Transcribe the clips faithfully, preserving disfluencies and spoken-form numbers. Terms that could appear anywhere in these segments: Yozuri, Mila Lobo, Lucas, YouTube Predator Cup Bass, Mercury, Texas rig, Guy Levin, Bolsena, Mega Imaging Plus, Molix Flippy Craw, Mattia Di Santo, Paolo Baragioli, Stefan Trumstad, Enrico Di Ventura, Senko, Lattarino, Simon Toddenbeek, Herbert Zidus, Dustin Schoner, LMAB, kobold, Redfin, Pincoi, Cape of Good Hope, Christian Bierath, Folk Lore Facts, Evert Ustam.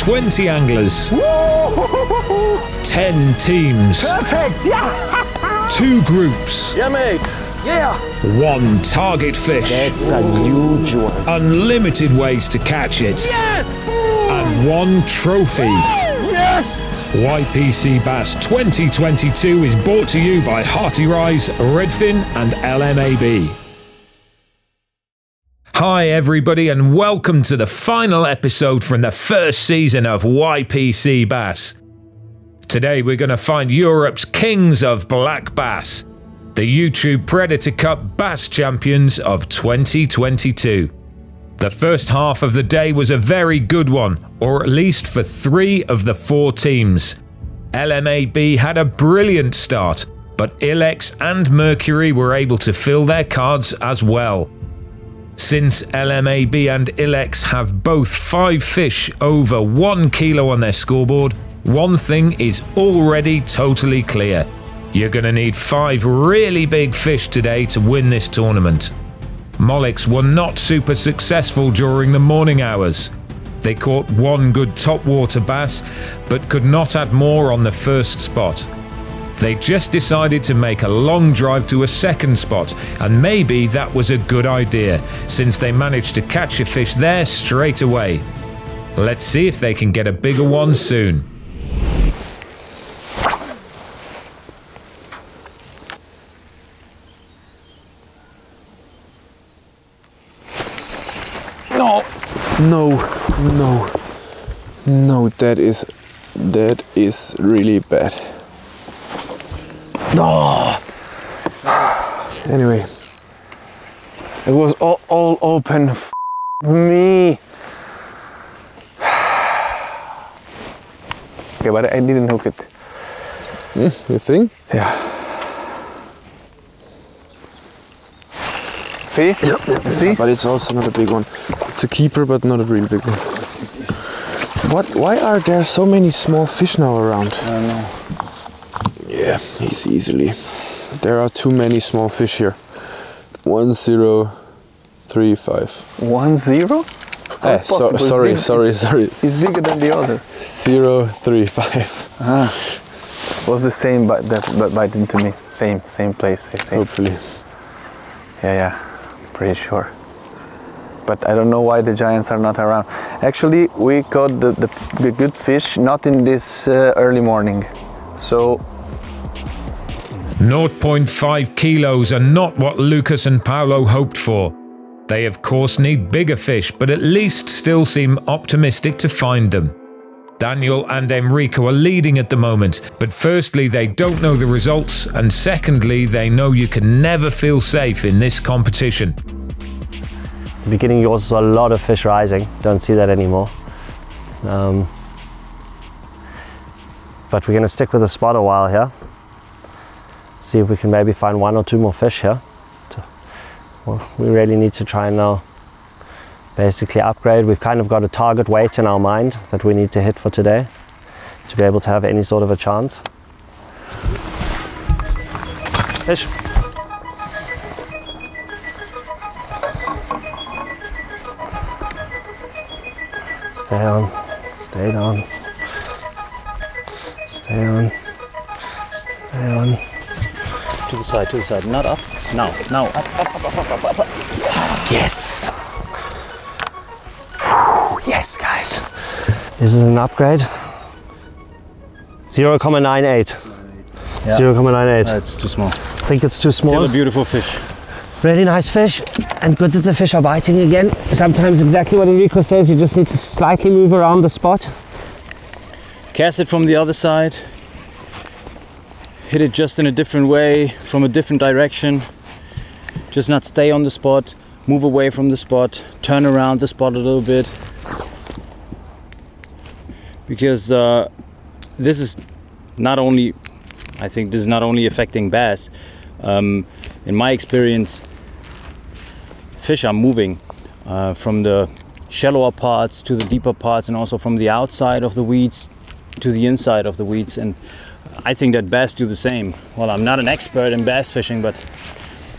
twenty anglers. Woo-hoo-hoo-hoo. ten teams. Perfect, yeah! two groups. Yeah, mate. Yeah! One target fish. That's unusual. Unlimited ways to catch it. Yes! And one trophy. Yes! Y P C Bass twenty twenty-two is brought to you by Hearty Rise, Redfin and L M A B. Hi everybody and welcome to the final episode from the first season of Y P C Bass. Today we're going to find Europe's kings of black bass, the YouTube Predator Cup Bass champions of twenty twenty-two. The first half of the day was a very good one, or at least for three of the four teams. L M A B had a brilliant start, but Illex and Mercury were able to fill their cards as well. Since L M A B and Illex have both five fish over one kilo on their scoreboard, one thing is already totally clear. You're gonna need five really big fish today to win this tournament. Molix were not super successful during the morning hours. They caught one good topwater bass, but could not add more on the first spot. They just decided to make a long drive to a second spot, and maybe that was a good idea, since they managed to catch a fish there straight away. Let's see if they can get a bigger one soon. No, no, no, that is, that is really bad. No! Anyway, it was all, all open. F me. Okay, but I didn't hook it. You think? Yeah. See? Yep. See? Yeah, but it's also not a big one. It's a keeper, but not a real big one. What? Why are there so many small fish now around? I don't know. Yeah, he's easily. There are too many small fish here. One zero, three five. One zero? Ah, so, sorry, big, sorry, is, sorry. He's bigger than the other. Zero three five. Ah, was the same, but that but bite into me. Same, same place. Same. Hopefully. Yeah, yeah, pretty sure. But I don't know why the giants are not around. Actually, we caught the, the, the good fish not in this uh, early morning, so... zero point five kilos are not what Lucas and Paolo hoped for. They of course need bigger fish, but at least still seem optimistic to find them. Daniel and Enrico are leading at the moment, but firstly they don't know the results, and secondly they know you can never feel safe in this competition. Beginning, you also saw a lot of fish rising. Don't see that anymore. Um, but we're going to stick with the spot a while here. See if we can maybe find one or two more fish here. To, well, we really need to try and now basically upgrade. We've kind of got a target weight in our mind that we need to hit for today to be able to have any sort of a chance. Fish. Stay on, stay down, stay on, stay on. To the side, to the side, not up, now, now, up, up, up, up, up, up, up. Yes! Yes, guys! This is an upgrade. zero point nine eight. Yeah. zero point nine eight. No, it's too small. I think it's too small. Still a beautiful fish. Really nice fish, and good that the fish are biting again. Sometimes exactly what Enrico says, you just need to slightly move around the spot. Cast it from the other side. Hit it just in a different way, from a different direction. Just not stay on the spot, move away from the spot, turn around the spot a little bit. Because uh, this is not only, I think this is not only affecting bass. Um, in my experience, fish are moving uh, from the shallower parts to the deeper parts, and also from the outside of the weeds to the inside of the weeds, and I think that bass do the same. Well, I'm not an expert in bass fishing, but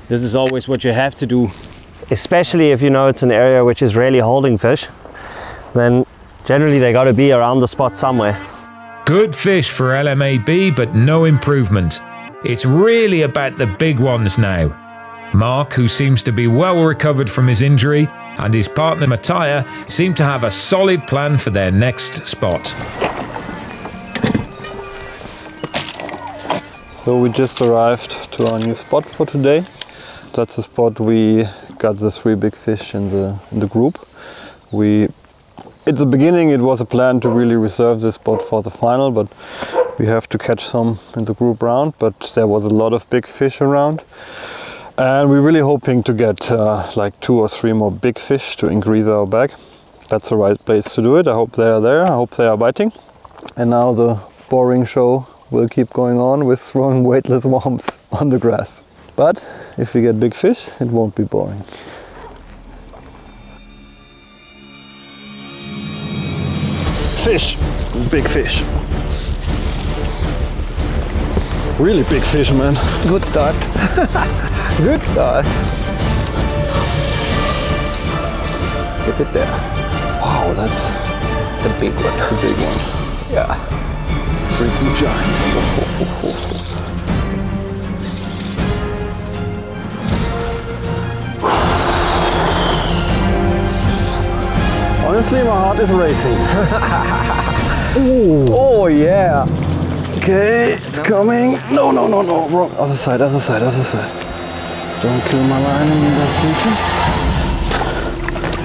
this is always what you have to do. Especially if you know it's an area which is really holding fish, then Generally they got to be around the spot somewhere. Good fish for L M A B, but no improvement. It's really about the big ones now. Mark, who seems to be well recovered from his injury, and his partner Mattia seem to have a solid plan for their next spot. So we just arrived to our new spot for today. That's the spot we got the three big fish in the, in the group. We, at the beginning it was a plan to really reserve this spot for the final, but we have to catch some in the group round, but there was a lot of big fish around. And we're really hoping to get uh, like two or three more big fish to increase our bag. That's the right place to do it. I hope they are there, I hope they are biting. And now the boring show will keep going on with throwing weightless worms on the grass. But if we get big fish, it won't be boring. Fish, big fish. Really big fish, man. Good start. Good start. Keep it there. Wow, that's, that's a big one. That's a big one. Yeah. It's a freaking giant. Oh, oh, oh, oh. Honestly, my heart is racing. Ooh. Oh, yeah. Okay, it's coming. No, no, no, no, wrong. Other side, other side, other side. Don't kill my line in those meters.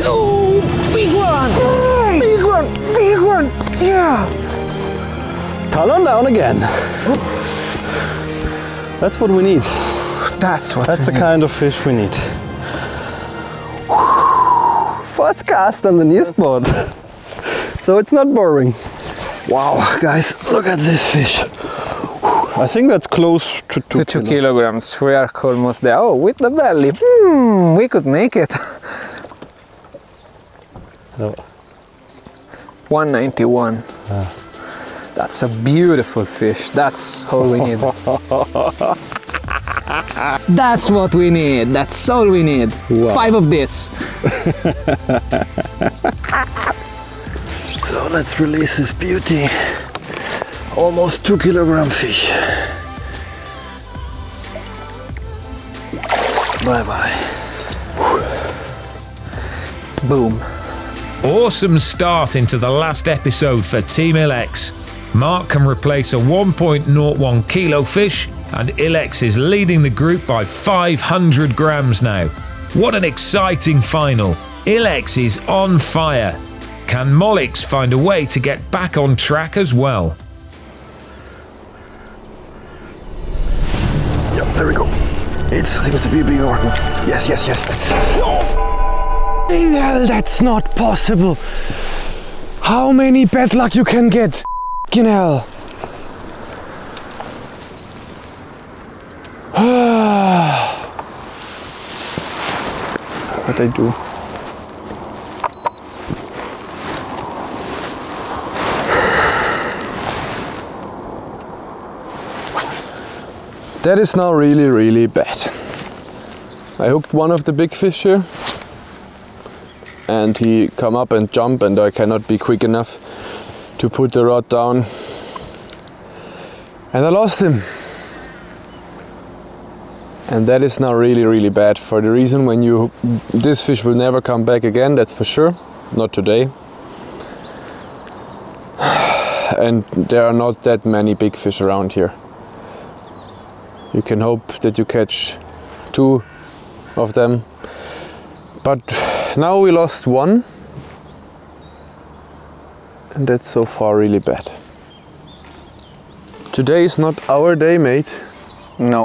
Oh, big one! Hey. Big one, big one! Yeah! Talon down again. That's what we need. That's what That's we the need. kind of fish we need. First cast on the near spot. So it's not boring. Wow, guys, look at this fish. I think that's close to two, to two kilo. kilograms. We are almost there. Oh, with the belly. Mm, we could make it. No. one ninety-one. Yeah. That's a beautiful fish. That's all we need. That's what we need. That's all we need. Wow. Five of this. So let's release this beauty. Almost two kilogram fish. Bye bye. Boom. Awesome start into the last episode for Team Illex. Mark can replace a one point oh one kilo fish, and Illex is leading the group by five hundred grams now. What an exciting final. Illex is on fire. Can Molix find a way to get back on track as well? Yep, there we go. It seems to be a big one. Yes, yes, yes. Oh, hell, that's not possible. How many bad luck you can get? F***ing hell. What I do? That is now really, really bad. I hooked one of the big fish here and he come up and jump, and I cannot be quick enough to put the rod down. And I lost him. And that is now really, really bad for the reason when you... This fish will never come back again, that's for sure. Not today. And there are not that many big fish around here. You can hope that you catch two of them, but now we lost one, and that's so far really bad. Today is not our day, mate. No.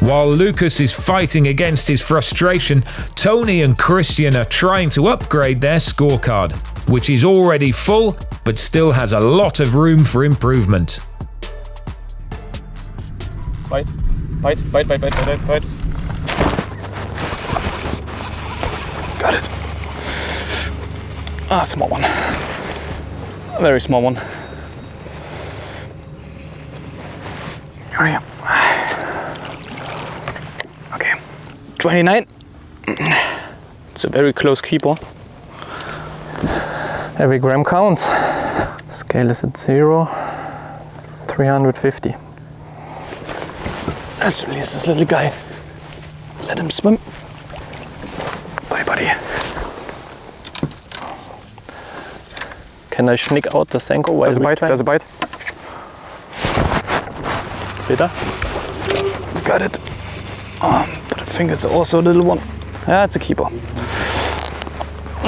While Lucas is fighting against his frustration, Tony and Christian are trying to upgrade their scorecard, which is already full, but still has a lot of room for improvement. Bite, bite, bite, bite, bite, bite, bite. Got it. Ah, small one. A very small one. Hurry up. Okay. twenty-nine. It's a very close keeper. Every gram counts. Scale is at zero, three hundred fifty. Let's release this little guy. Let him swim. Bye, buddy. Can I sneak out the Senko? There's a bite, there's a bite. Bitter. I've got it. Oh, but I think it's also a little one. Yeah, it's a keeper.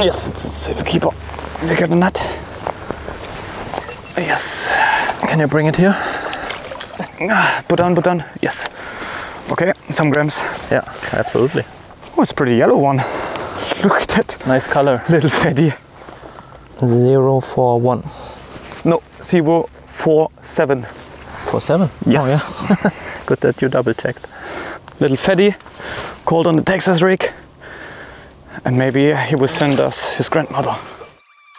Yes, it's a safe keeper. You got a nut? Yes. Can you bring it here? Put down, put down. Yes. Okay, some grams. Yeah, absolutely. Oh, it's a pretty yellow one. Look at that. Nice color. Little fatty. Zero four one. No, zero four seven. Four seven? Yes. Oh, yeah. Good that you double checked. Little fatty, called on the Texas rig. And maybe he will send us his grandmother.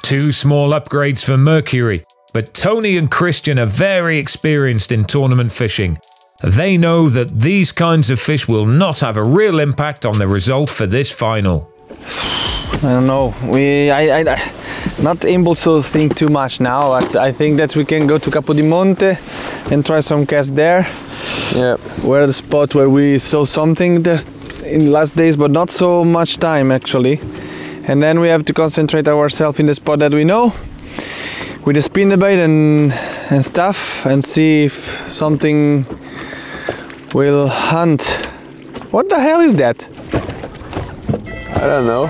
Two small upgrades for Mercury, but Tony and Christian are very experienced in tournament fishing. They know that these kinds of fish will not have a real impact on the result for this final. I don't know. We, I, I, not able to think too much now. But I think that we can go to Capodimonte and try some casts there. Yeah, where the spot where we saw something there in the last days, but not so much time actually. And then we have to concentrate ourselves in the spot that we know, with the spin debate and and stuff, and see if something will hunt. What the hell is that? I don't know.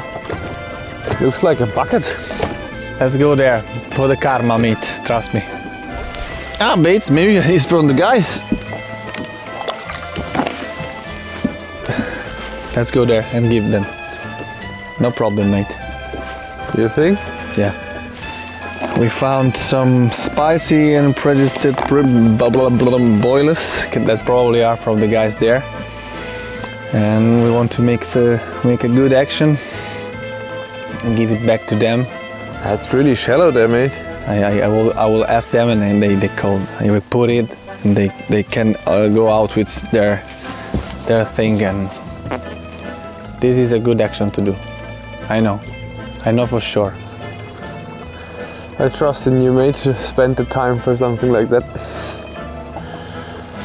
Looks like a bucket. Let's go there for the karma meat, trust me. Ah, baits, maybe it's from the guys. Let's go there and give them. No problem, mate. You think? Yeah. We found some spicy and prejudiced boilers that probably are from the guys there. And we want to make a, make a good action and give it back to them. That's really shallow there, mate. I, I, I, will, I will ask them and then they, they call. I will put it and they, they can uh, go out with their, their thing. And this is a good action to do. I know. I know for sure. I trust in you, mate, to spend the time for something like that.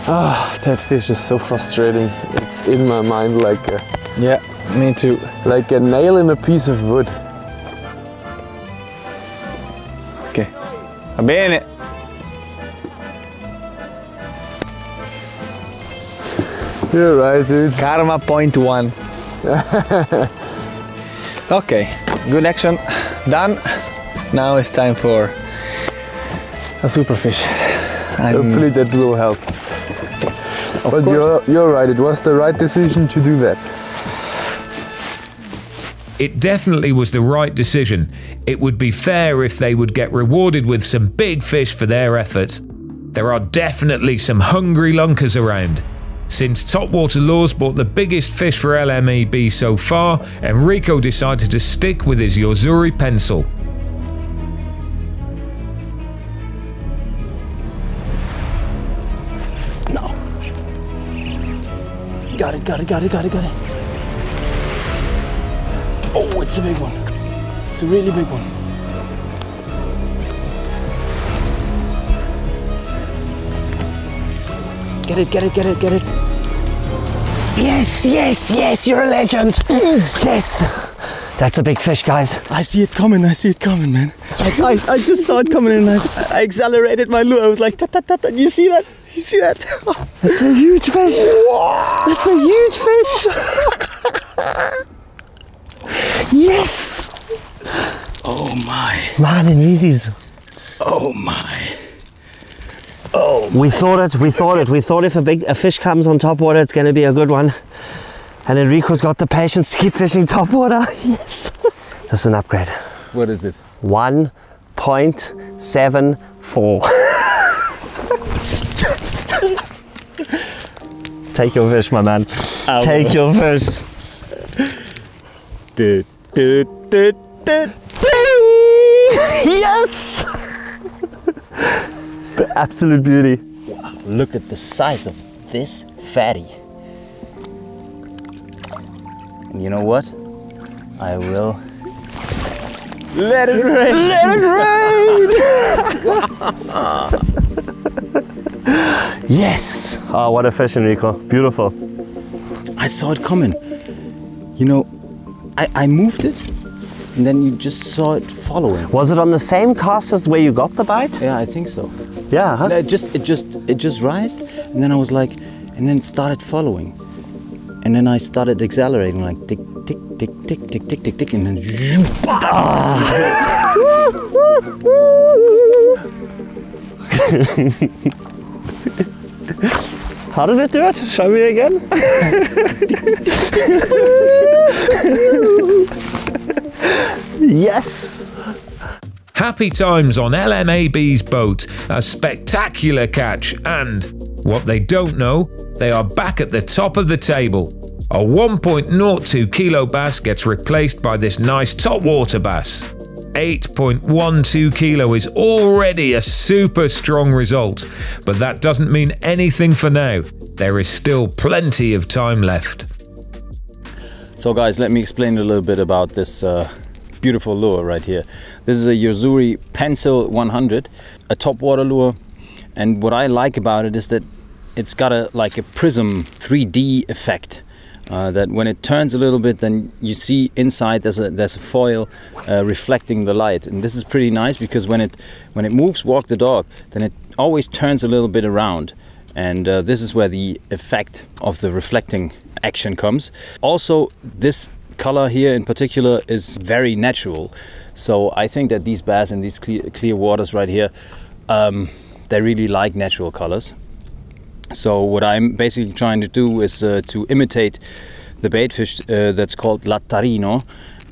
Ah, that fish is so frustrating. It's in my mind like a... Yeah, me too. Like a nail in a piece of wood. Okay. Va bene. You're right, dude. Karma point one. Okay, good action, done. Now it's time for a super fish. I'm Hopefully that will help. But you're, you're right, it was the right decision to do that. It definitely was the right decision. It would be fair if they would get rewarded with some big fish for their efforts. There are definitely some hungry lunkers around. Since Topwater Laws bought the biggest fish for L M A B so far, Enrico decided to stick with his Yozuri pencil. No. Got it, got it, got it, got it, got it. Oh, it's a big one. It's a really big one. Get it, get it, get it, get it. Yes, yes, yes, you're a legend. Yes. That's a big fish, guys. I see it coming, I see it coming, man. Yes. I, I, I just saw it coming and I, I accelerated my lure. I was like, tat, tat, tat, tat. You see that? You see that? That's a huge fish. Whoa. That's a huge fish. Yes. Oh my. Man in Reese's. Oh my. Oh, we thought it, we thought it, we thought if a big a fish comes on top water, it's going to be a good one. And Enrico's got the patience to keep fishing top water. Yes. This is an upgrade. What is it? one point seven four. Take your fish, my man. Um. Take your fish. Do, do, do, do, do. Yes! Absolute beauty. Wow, look at the size of this fatty. You know what? I will Let it rain! Let it rain! Yes! Oh, what a fish, Enrico. Beautiful. I saw it coming. You know, I, I moved it, and then you just saw it following. Was it on the same cast as where you got the bite? Yeah, I think so. Yeah, huh? It just, it just, it just rised, and then I was like, and then it started following. And then I started accelerating, like tick, tick, tick, tick, tick, tick, tick, tick, and then how did it do it? Show me again. Yes. Happy times on L M A B's boat, a spectacular catch, and what they don't know, they are back at the top of the table. A one point zero two kilo bass gets replaced by this nice topwater bass. eight point one two kilo is already a super strong result, but that doesn't mean anything for now. There is still plenty of time left. So guys, let me explain a little bit about this uh, beautiful lure right here. This is a Yozuri Pencil one hundred, a topwater lure, and what I like about it is that it's got a like a prism three D effect, uh, that when it turns a little bit, then you see inside there's a there's a foil uh, reflecting the light, and this is pretty nice because when it when it moves Walk the Dog, then it always turns a little bit around, and uh, this is where the effect of the reflecting action comes. Also, this color here in particular is very natural, so I think that these bass in these clear, clear waters right here, um, they really like natural colors. So what I'm basically trying to do is uh, to imitate the baitfish uh, that's called Lattarino,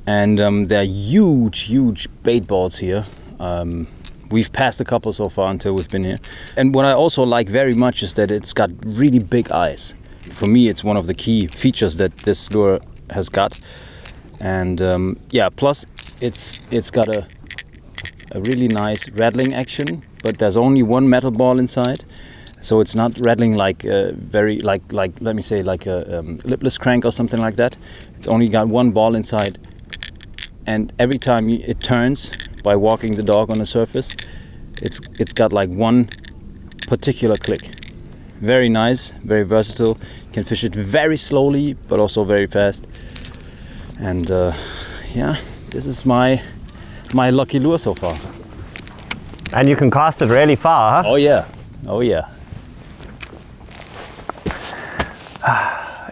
and um, they're huge, huge bait balls here. Um, we've passed a couple so far until we've been here. And what I also like very much is that it's got really big eyes. For me, it's one of the key features that this lure has got. And um, yeah, plus it's it's got a, a really nice rattling action, but there's only one metal ball inside. So it's not rattling like uh, very like like let me say like a um, lipless crank or something like that. It's only got one ball inside, and every time it turns by walking the dog on the surface, it's it's got like one particular click. Very nice, very versatile. You can fish it very slowly, but also very fast. And uh, yeah, this is my my lucky lure so far. And you can cast it really far, huh? Oh yeah, oh yeah.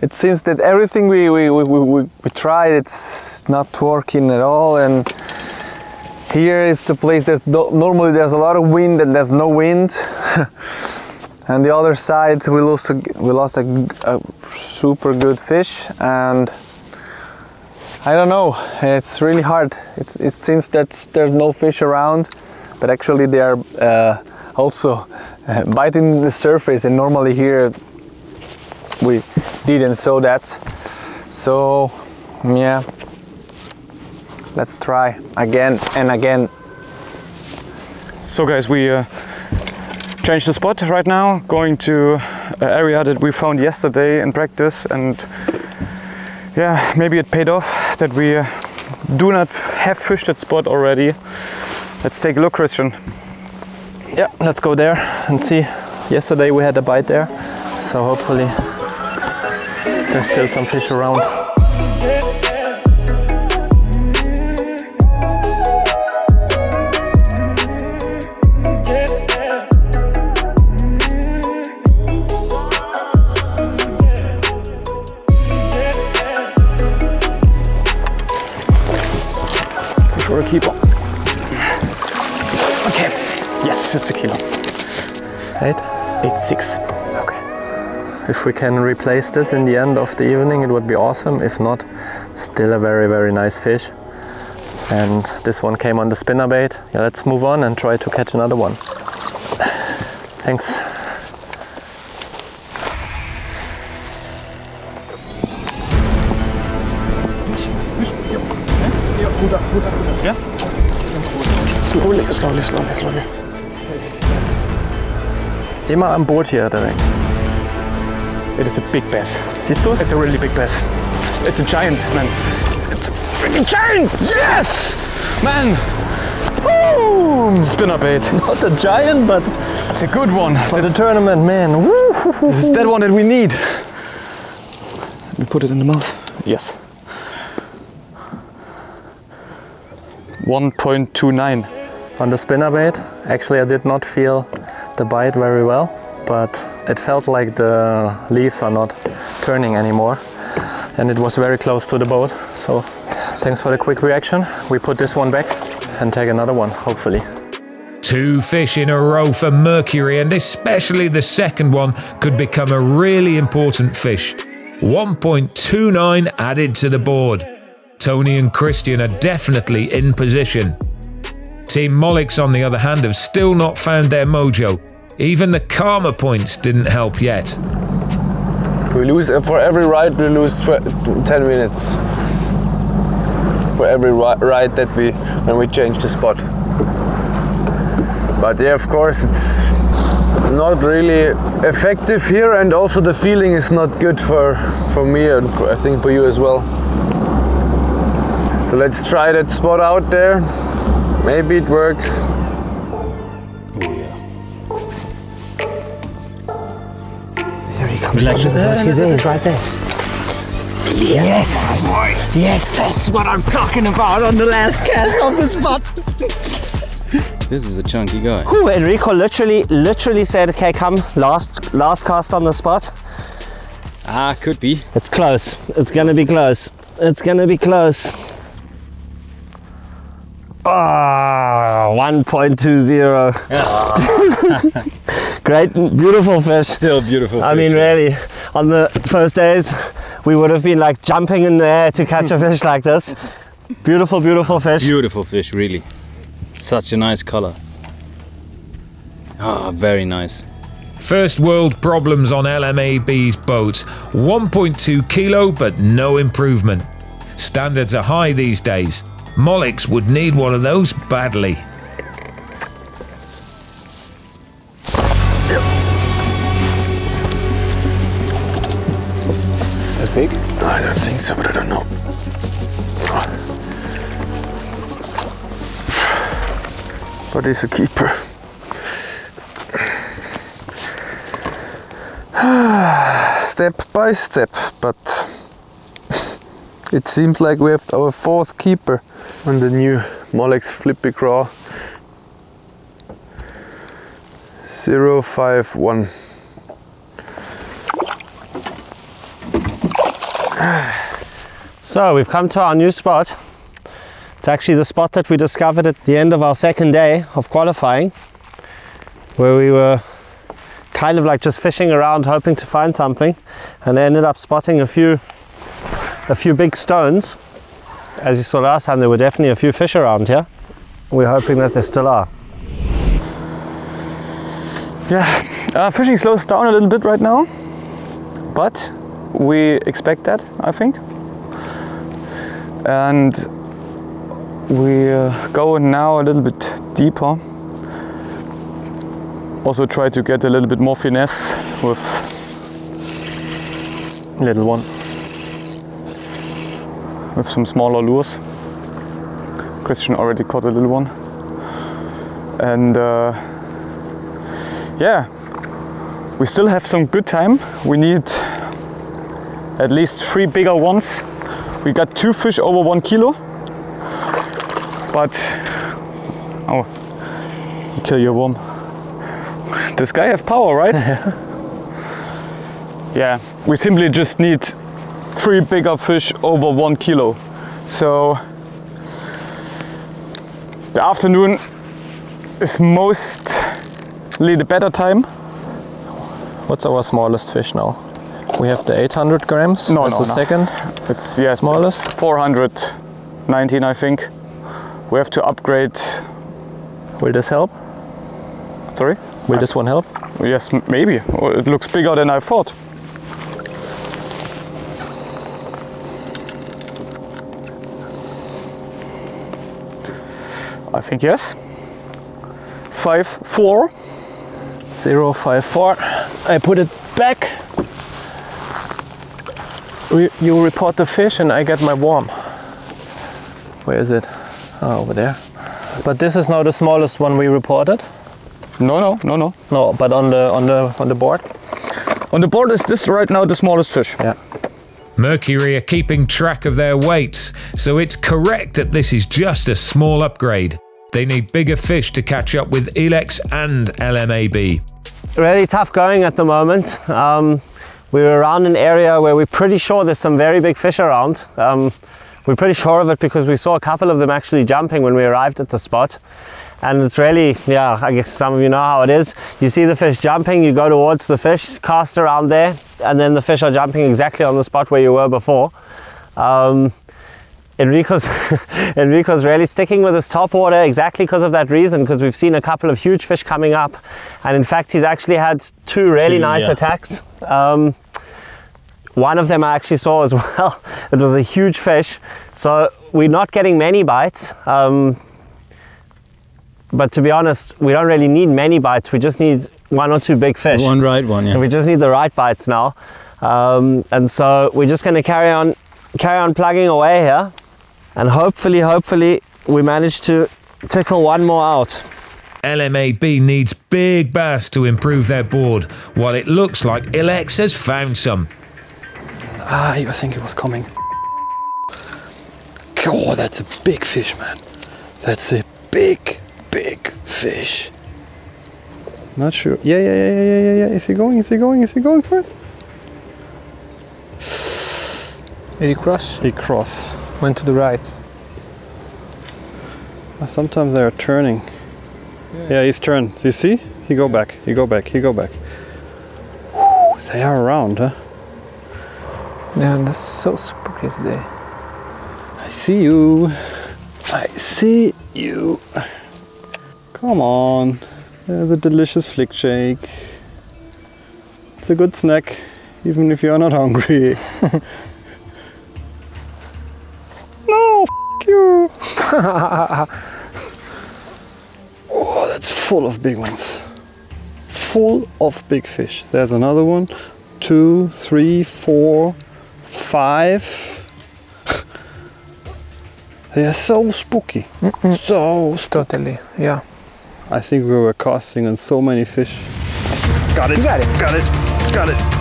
It seems that everything we we, we, we we tried, it's not working at all, and here is the place that normally there's a lot of wind and there's no wind. And the other side we lost a, we lost a, a super good fish, and I don't know, it's really hard. It's, it seems that there's no fish around, but actually they are uh, also uh, biting the surface, and normally here we didn't saw that. So yeah, let's try again and again. So guys, we uh, changed the spot right now, going to an area that we found yesterday in practice, and yeah, maybe it paid off that we uh, do not have fished that spot already. Let's take a look, Christian. Yeah, let's go there and see. Yesterday we had a bite there, so hopefully there's still some fish around. For sure, a keeper. Okay, yes, it's a kilo. Eight? Eight, six. If we can replace this in the end of the evening, it would be awesome. If not, still a very, very nice fish. And this one came on the spinnerbait. Yeah, let's move on and try to catch another one. Thanks. Slowly, slowly, slowly, slowly. Immer am Boot hier, der Ring. It is a big bass. Siehst du's? It's a really big bass. It's a giant, man. It's a freaking giant! Yes! Man! Boom! Spin up eight. Not a giant, but it's a good one. For the tournament, man. Woo-hoo-hoo-hoo. This is that one that we need. Let me put it in the mouth. Yes. one point two nine. On the spinner bait, actually I did not feel the bite very well, but it felt like the leaves are not turning anymore. And it was very close to the boat, so thanks for the quick reaction. We put this one back and take another one, hopefully. Two fish in a row for Mercury, and especially the second one could become a really important fish. one point two nine added to the board. Tony and Christian are definitely in position. Team Molix, on the other hand, have still not found their mojo. Even the karma points didn't help yet. We lose, for every ride we lose ten minutes. For every ride that we, when we change the spot. But yeah, of course, it's not really effective here, and also the feeling is not good for, for me, and for, I think for you as well. So let's try that spot out there. Maybe it works. Relax it there. He's there, he's right there. Yes! Yes. yes! That's what I'm talking about on the last cast on the spot! This is a chunky guy. Whew, Enrico literally, literally said, okay, come, last, last cast on the spot. Ah, could be. It's close. It's gonna be close. It's gonna be close. Ah, oh, one point two zero. Yeah. Great, beautiful fish. Still beautiful fish. I mean, really, on the first days, we would have been like jumping in the air to catch a fish like this. Beautiful, beautiful fish. Beautiful fish, really. Such a nice color. Ah, oh, very nice. First world problems on L M A B's boats. one point two kilo, but no improvement. Standards are high these days. Molix would need one of those badly. Big? I don't think so, but I don't know. But he's a keeper. Step by step, but it seems like we have our fourth keeper on the new Molix Flippy Craw. zero five one. So we've come to our new spot. It's actually the spot that we discovered at the end of our second day of qualifying, where we were kind of like just fishing around hoping to find something, and I ended up spotting a few a few big stones. As you saw last time, there were definitely a few fish around here. We're hoping that there still are. Yeah, uh, fishing slows down a little bit right now, but we expect that, I think, and we uh, go now a little bit deeper. Also try to get a little bit more finesse with little one, with some smaller lures. Christian already caught a little one, and uh, yeah, we still have some good time. We need at least three bigger ones. We got two fish over one kilo, but oh, you kill your worm. This guy have power, right? Yeah, we simply just need three bigger fish over one kilo. So the afternoon is mostly the better time. What's our smallest fish now? We have the eight hundred grams. No, that's no, the no. second. It's yeah, smallest. It's four hundred nineteen, I think. We have to upgrade. Will this help? Sorry? Will I, this one help? Yes, maybe. It looks bigger than I thought. I think yes. Five four zero five four. I put it back. You report the fish and I get my worm. Where is it? oh, over there. But this is now the smallest one we reported. No, no, no, no. No, but on the on the on the board. On the board is this right now the smallest fish. Yeah. Mercury are keeping track of their weights, so it's correct that this is just a small upgrade. They need bigger fish to catch up with Illex and L M A B. Really tough going at the moment. Um, we're around an area where we're pretty sure there's some very big fish around. Um, we're pretty sure of it because we saw a couple of them actually jumping when we arrived at the spot. And it's really, yeah, I guess some of you know how it is. You see the fish jumping, you go towards the fish, cast around there, and then the fish are jumping exactly on the spot where you were before. Um, Enrico's, Enrico's really sticking with his top water exactly because of that reason, because we've seen a couple of huge fish coming up, and in fact he's actually had two really two, nice yeah. attacks. Um, one of them I actually saw as well. It was a huge fish, so we're not getting many bites, um, but to be honest we don't really need many bites, we just need one or two big fish. One right one, yeah. And we just need the right bites now, um, and so we're just going to carry on, carry on plugging away here. And hopefully, hopefully, we manage to tickle one more out. L M A B needs big bass to improve their board, while it looks like Illex has found some. Ah, I think it was coming. Oh, that's a big fish, man. That's a big, big fish. Not sure. Yeah, yeah, yeah, yeah, yeah, yeah. Is he going? Is he going? Is he going for it? Did he cross? He cross. Went to the right. Sometimes they are turning. Yeah, yeah he's turned. You see? He go back. He go back. He go back. Whew, they are around, huh? Yeah, this is so spooky today. I see you. I see you. Come on. There's a delicious flick shake. It's a good snack, even if you are not hungry. No, f you. Oh, that's full of big ones. Full of big fish. There's another one. Two, three, four, five. They are so spooky. Mm-mm. So spooky. Totally, yeah. I think we were casting on so many fish. Got it, you got it, got it, got it.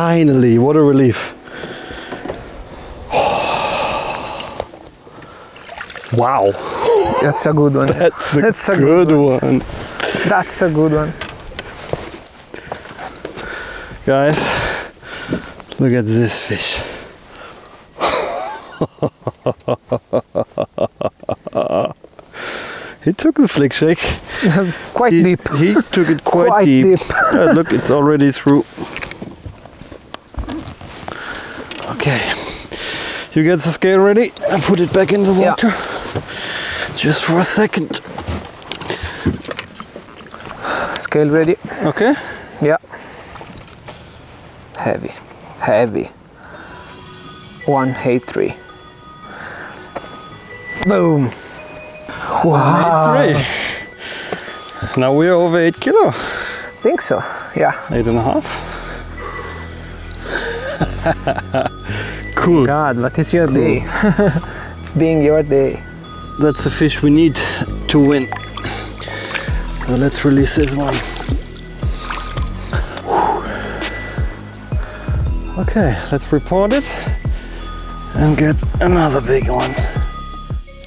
Finally, what a relief. Wow. That's a good one. That's a, That's a good, good one. one. That's a good one. Guys, look at this fish. He took the flick shake. Quite he, deep. He took it quite, quite deep. deep. uh, look, it's already through. Okay, you get the scale ready and put it back in the water, yeah. Just for a second. Scale ready. Okay. Yeah. Heavy, heavy. one eighty-three. Boom. Wow. one eighty-three. Now we are over eight kilo. I think so. Yeah. Eight and a half. Cool. God, what is your cool. day? It's being your day. That's the fish we need to win. So let's release this one. Okay, let's report it and get another big one.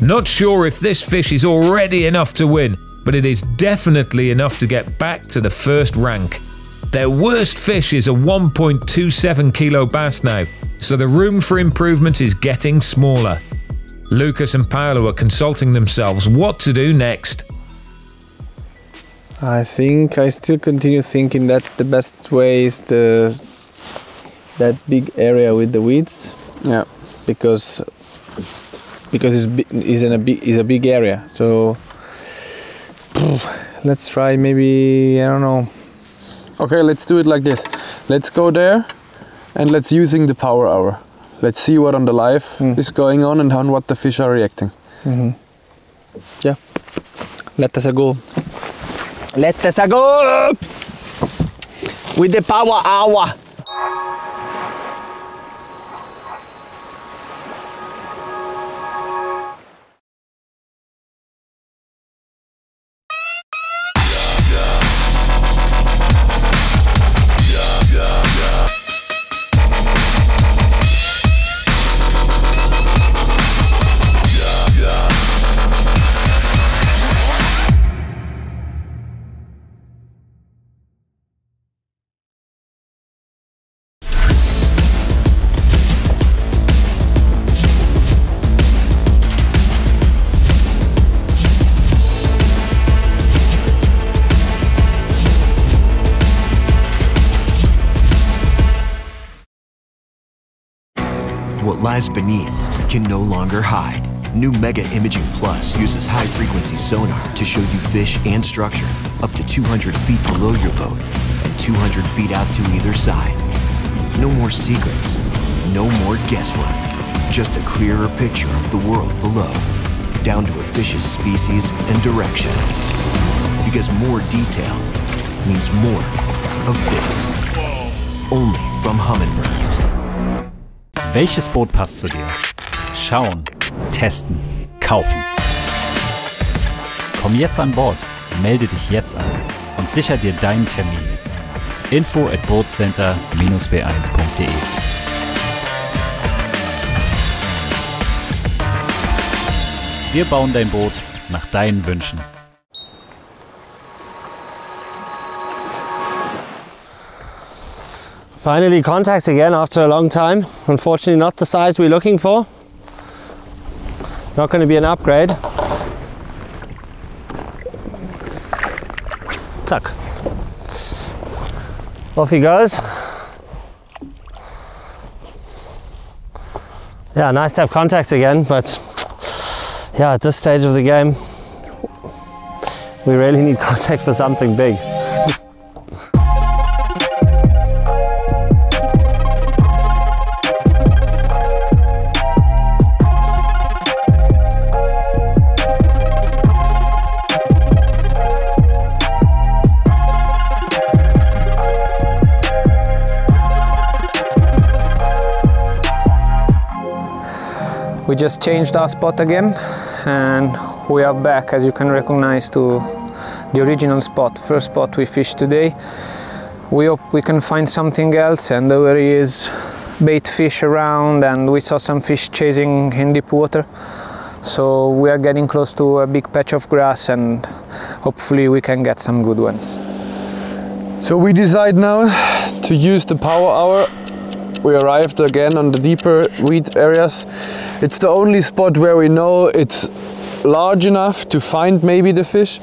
Not sure if this fish is already enough to win, but it is definitely enough to get back to the first rank. Their worst fish is a one point two seven kilo bass now, so the room for improvement is getting smaller. Lucas and Paolo are consulting themselves what to do next. I think I still continue thinking that the best way is the that big area with the weeds. Yeah. Because because it's, it's in a big, it's a big area. So let's try maybe, I don't know. Okay, let's do it like this. Let's go there and let's using the power hour. Let's see what on the live mm. is going on and on what the fish are reacting. Mm-hmm. Yeah, let us go. Let us go with the power hour. Lies beneath can no longer hide. New Mega Imaging Plus uses high-frequency sonar to show you fish and structure up to two hundred feet below your boat and two hundred feet out to either side. No more secrets, no more guesswork, just a clearer picture of the world below, down to a fish's species and direction. Because more detail means more of this. Only from Humminbird. Welches Boot passt zu dir? Schauen, testen, kaufen. Komm jetzt an Bord, melde dich jetzt an und sicher dir deinen Termin. Info at boatcenter dash b eins punkt d e. Wir bauen dein Boot nach deinen Wünschen. Finally contact again after a long time. Unfortunately not the size we're looking for. Not going to be an upgrade. Tuck. Off he goes. Yeah, nice to have contact again, but yeah, at this stage of the game, we really need contact for something big. We just changed our spot again and we are back, as you can recognize, to the original spot, first spot we fished today. We hope we can find something else, and there is bait fish around, and we saw some fish chasing in deep water. So we are getting close to a big patch of grass and hopefully we can get some good ones. So we decide now to use the power hour. We arrived again on the deeper weed areas. It's the only spot where we know it's large enough to find maybe the fish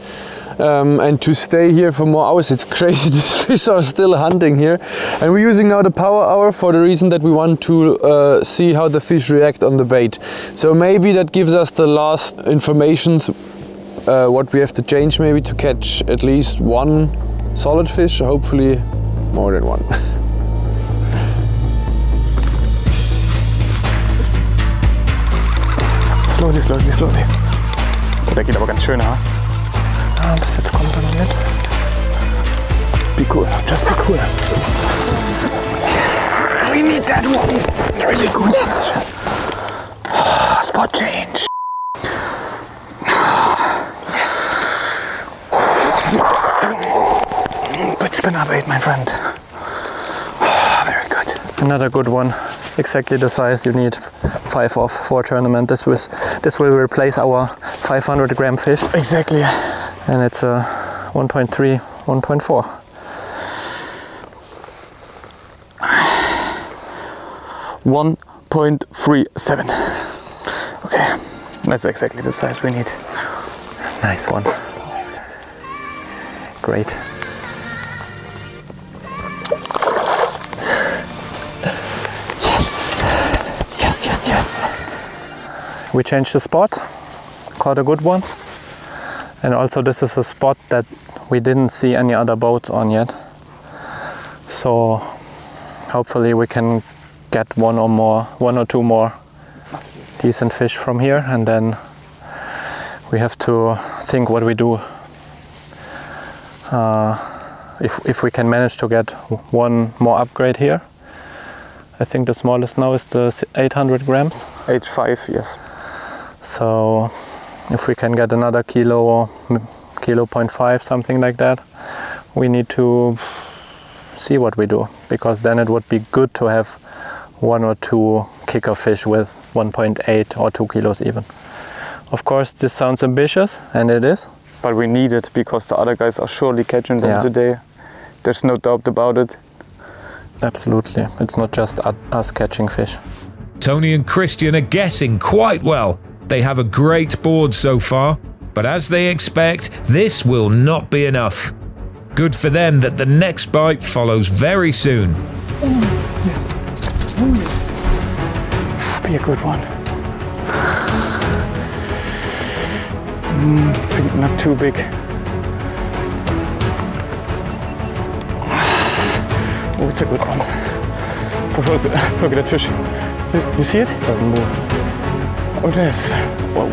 um, and to stay here for more hours. It's crazy, these fish are still hunting here. And we're using now the power hour for the reason that we want to uh, see how the fish react on the bait. So maybe that gives us the last information, uh, what we have to change maybe to catch at least one solid fish, hopefully more than one. Slowly, slowly, slowly. Oh, der geht aber ganz schön, ja? Ah, bis jetzt kommt er noch nicht. Be cool, just be cool. Yes, we need that one. Really good. Yes. Oh, spot change. Yes. Good spinner bait, my friend. Oh, very good. Another good one. Exactly the size you need, five off for a tournament. This was this will replace our five hundred gram fish. Exactly. And it's a one point three, one point four. one point three seven. Yes. Okay, that's exactly the size we need. Nice one. Great. Yes, yes, yes. we changed the spot, caught a good one. And also this is a spot that we didn't see any other boats on yet. So hopefully we can get one or more, one or two more decent fish from here, and then we have to think what we do. Uh, if, if we can manage to get one more upgrade here. I think the smallest now is the eight hundred grams. eight point five, yes. So if we can get another kilo or kilo point five, something like that, we need to see what we do, because then it would be good to have one or two kicker fish with one point eight or two kilos even. Of course, this sounds ambitious, and it is. But we need it, because the other guys are surely catching them yeah. today. There's no doubt about it. Absolutely. It's not just us catching fish. Tony and Christian are guessing quite well. They have a great board so far, but as they expect, this will not be enough. Good for them that the next bite follows very soon. Ooh, yes. Ooh. Be a good one. Mm, I think not too big. Oh, it's a good one. Look at that fish. You see it? Doesn't move. Oh, there's well,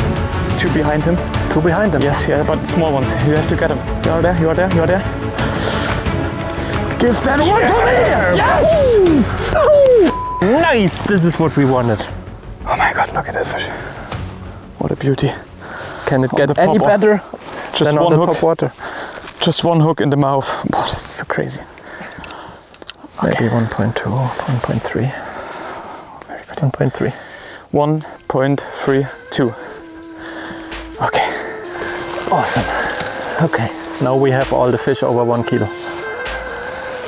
two behind him. Two behind him? Yes, yeah, but small ones. You have to get them. You are there, you are there, you are there. Give that one to me! Yes! Ooh. Ooh. Nice! This is what we wanted. Oh my god, look at that fish. What a beauty. Can it get any better than on the top water? Just one hook in the mouth. Boah, this is so crazy. Okay. Maybe one point two, one point three. Very good. one point three. one point three two. Okay. Awesome. Okay. Now we have all the fish over one kilo.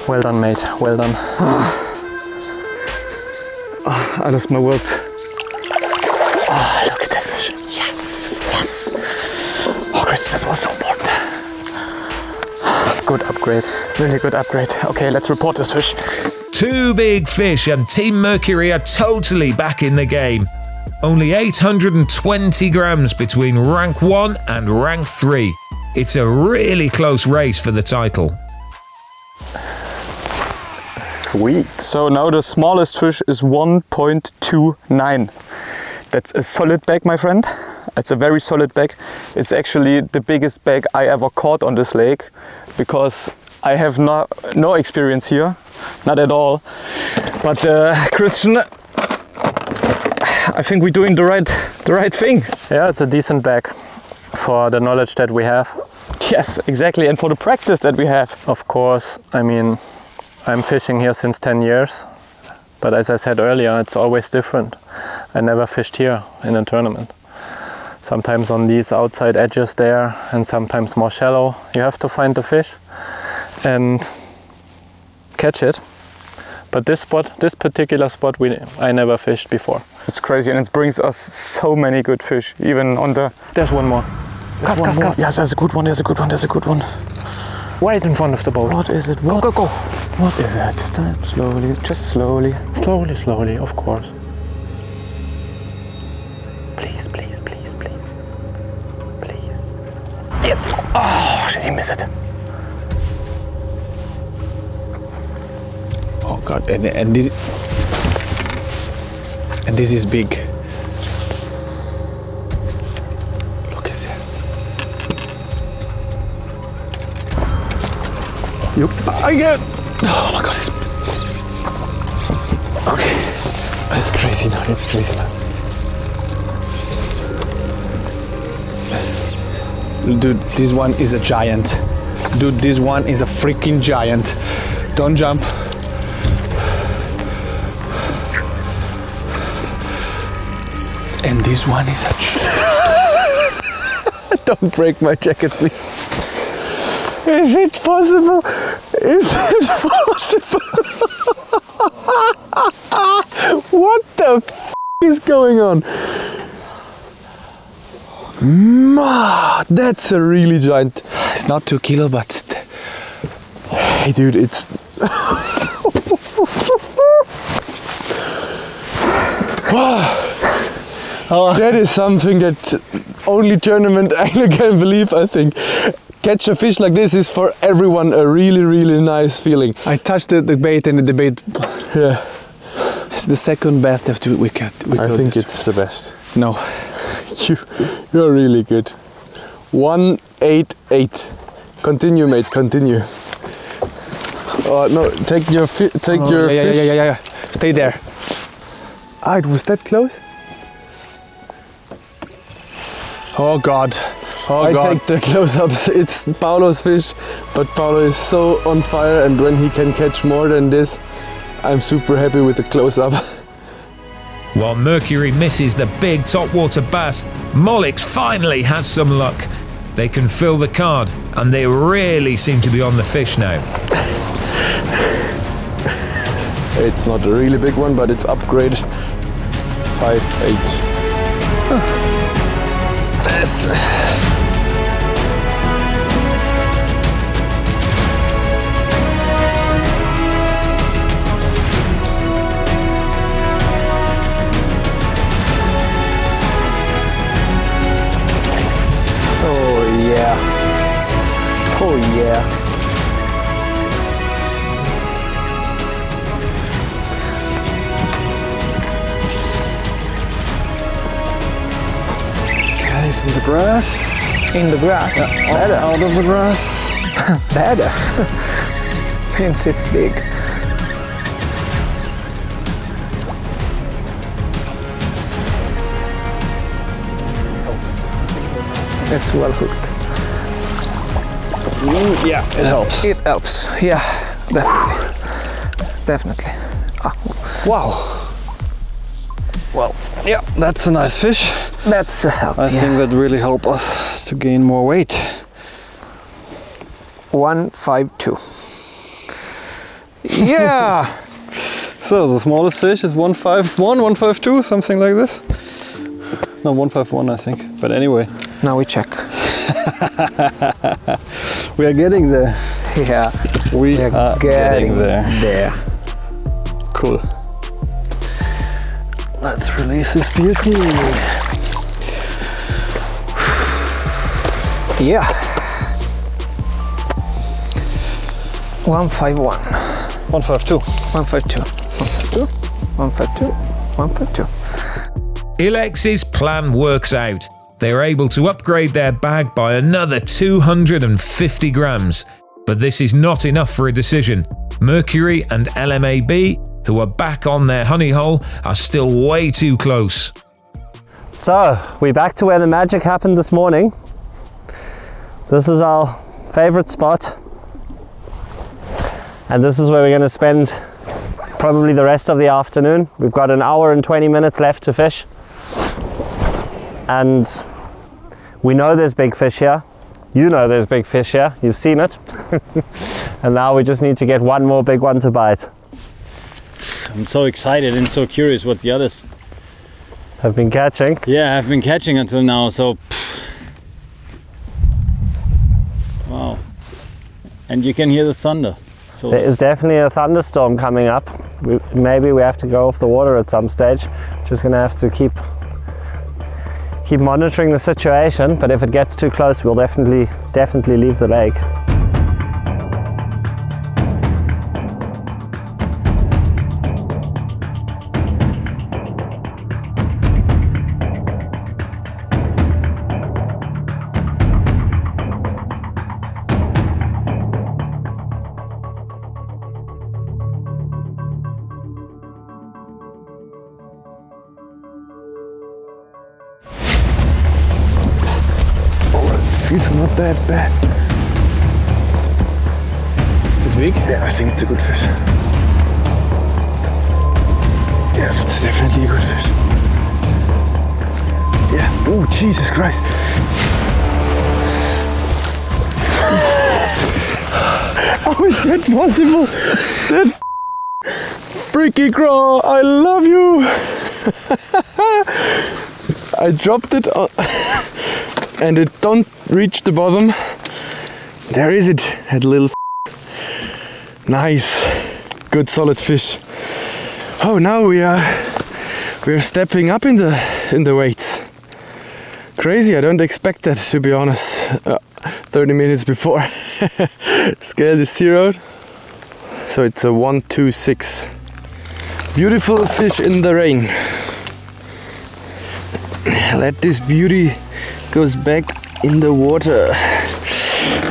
Well done, mate. Well done. Oh, I lost my words. Oh, look at that fish. Yes. Yes. Oh, Christian, this was so important. Good upgrade. Really good upgrade. Okay, let's report this fish. Two big fish and Team Mercury are totally back in the game. Only eight hundred twenty grams between rank one and rank three. It's a really close race for the title. Sweet. So now the smallest fish is one point two nine. That's a solid bag, my friend. It's a very solid bag. It's actually the biggest bag I ever caught on this lake, because I have no, no experience here, not at all. But uh, Christian, I think we're doing the right, the right thing. Yeah, it's a decent bag for the knowledge that we have. Yes, exactly, and for the practice that we have. Of course, I mean, I'm fishing here since ten years, but as I said earlier, it's always different. I never fished here in a tournament. Sometimes on these outside edges there, and sometimes more shallow. You have to find the fish and catch it. But this spot, this particular spot, we I never fished before. It's crazy, and it brings us so many good fish, even on the... There's one more. Cast, cast, cast. Yes, there's a good one, there's a good one, there's a good one. Right in front of the boat. What is it? What? Go, go, go. What is it? Step slowly, just slowly. Slowly, slowly, of course. Please, please, please. Yes! Oh, did he miss it? Oh god, and, and this... And this is big. Look at that. Yep. I guess! Oh my god, it's... Okay. That's crazy now, it's crazy now. Dude, this one is a giant. Dude, this one is a freaking giant. Don't jump. And this one is a... Don't break my jacket, please. Is it possible? Is it possible? What the f is going on? Ma, that's a really giant. It's not two kilo, but hey, dude, it's. Oh. That is something that only tournament I can believe, I think. Catch a fish like this is for everyone a really, really nice feeling. I touched the, the bait and the bait... Yeah. It's the second best after we cut. We I cut think it. It's the best. No. you, you're really good. one eight eight. Continue, mate, continue. Oh, no, take your, fi take oh, your yeah, fish. Yeah, yeah, yeah, yeah. Stay there. Ah, it was that close? Oh, God. Oh, I God. take the close-ups. It's Paolo's fish, but Paolo is so on fire, and when he can catch more than this, I'm super happy with the close-up. While Mercury misses the big topwater bass, Molix finally has some luck. They can fill the card, and they really seem to be on the fish now. It's not a really big one, but it's upgrade five eight. Huh. Yes. Oh yeah. Guys, in the grass. In the grass? Yeah, better. Out of the grass. Better. Since it's big. It's well hooked. Mm, yeah, it helps. It helps, yeah, definitely. Definitely. Ah. Wow. Well, yeah, that's a nice fish. That's a help. I yeah. think that really helped us to gain more weight. one five two. Yeah. So the smallest fish is one five one, one five two, something like this. No, one five one, I think. But anyway. Now we check. We are getting there. Yeah, we, we are, are getting, getting there. there. Cool. Let's release this beauty. Yeah. one five one. one five two. one five two. one five two. one five two. one five two. Illex's plan works out. They are able to upgrade their bag by another two hundred fifty grams. But this is not enough for a decision. Mercury and L M A B, who are back on their honey hole, are still way too close. So, we're back to where the magic happened this morning. This is our favorite spot. And this is where we're going to spend probably the rest of the afternoon. We've got an hour and twenty minutes left to fish. And we know there's big fish here. You know there's big fish here. You've seen it. And now we just need to get one more big one to bite. I'm so excited and so curious what the others have been catching. Yeah, I've been catching until now. So, wow. And you can hear the thunder. So there is definitely a thunderstorm coming up. We, maybe we have to go off the water at some stage. Just gonna have to keep Keep monitoring the situation, but if it gets too close, we'll definitely, definitely leave the lake. That bad. It's big? Yeah, I think it's a good fish. Yeah, it's definitely a good fish. Yeah. Oh, Jesus Christ. How is that possible? That freaky craw, I love you. I dropped it on and it don't reach the bottom. There is it, that little f nice, good solid fish. Oh, now we are we're stepping up in the in the weights. Crazy, I don't expect that, to be honest, uh, thirty minutes before. Scale is zeroed, so it's a one two six. Beautiful fish in the rain. Let this beauty goes back in the water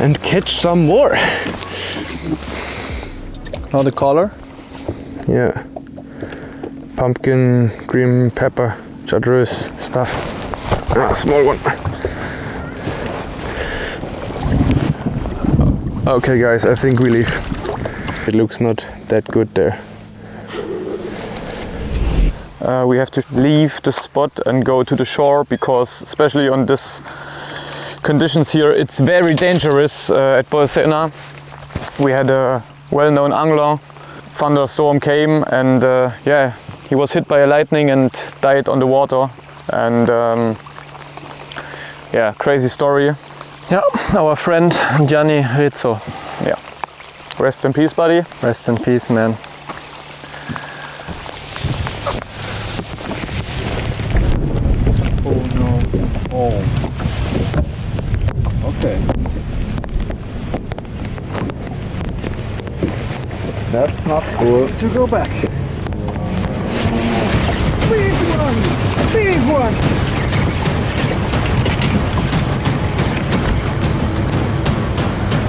and catch some more. Now the color? Yeah. Pumpkin, green pepper, chartreuse stuff. Ah, small one. Okay guys, I think we leave. It looks not that good there. Uh, we have to leave the spot and go to the shore because, especially on this conditions here, it's very dangerous uh, at Bolsena. We had a well-known angler, thunderstorm came and uh, yeah, he was hit by a lightning and died on the water. And um, yeah, crazy story. Yeah, our friend Gianni Rizzo. Yeah, rest in peace, buddy. Rest in peace, man. That's not cool. To go back. Big one! Big one!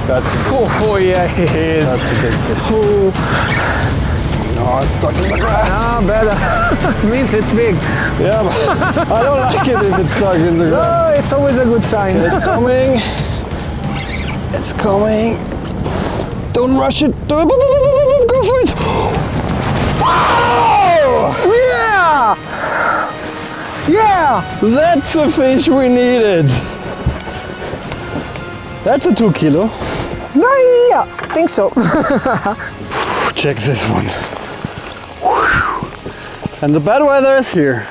That's oh, oh yeah, he is. That's a big fish. Oh. No, it's stuck in the grass. Ah, better. It means it's big. Yeah, but I don't like it if it's stuck in the grass. No, it's always a good sign. It's coming. It's coming. Don't rush it. Go for it! Wow! Yeah! Yeah! That's the fish we needed. That's a two kilo. Yeah, I think so. Check this one. And the bad weather is here.